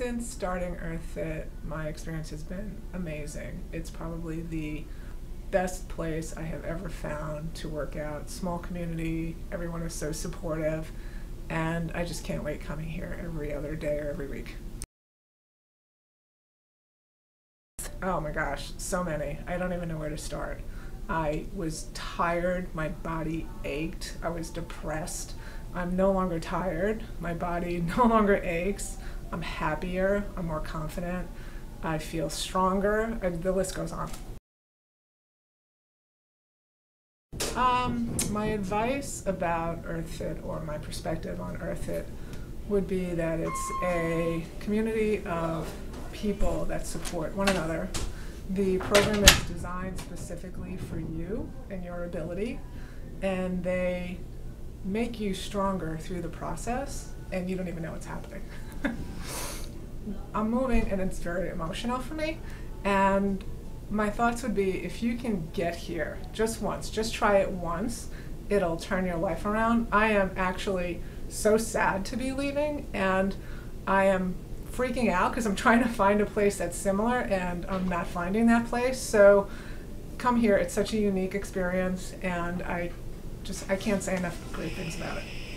Since starting EarthFit, my experience has been amazing. It's probably the best place I have ever found to work out. Small community, everyone is so supportive, and I just can't wait coming here every other day or every week. Oh my gosh, so many. I don't even know where to start. I was tired, my body ached, I was depressed. I'm no longer tired, my body no longer aches, I'm happier, I'm more confident, I feel stronger, the list goes on. My advice about EarthFit, or my perspective on EarthFit, would be that it's a community of people that support one another. The program is designed specifically for you and your ability, and they make you stronger through the process, and you don't even know what's happening. I'm moving, and it's very emotional for me, and my thoughts would be, if you can get here just once, just try it once, it'll turn your life around. I am actually so sad to be leaving, and I am freaking out because I'm trying to find a place that's similar and I'm not finding that place. So come here, it's such a unique experience, and I can't say enough great things about it.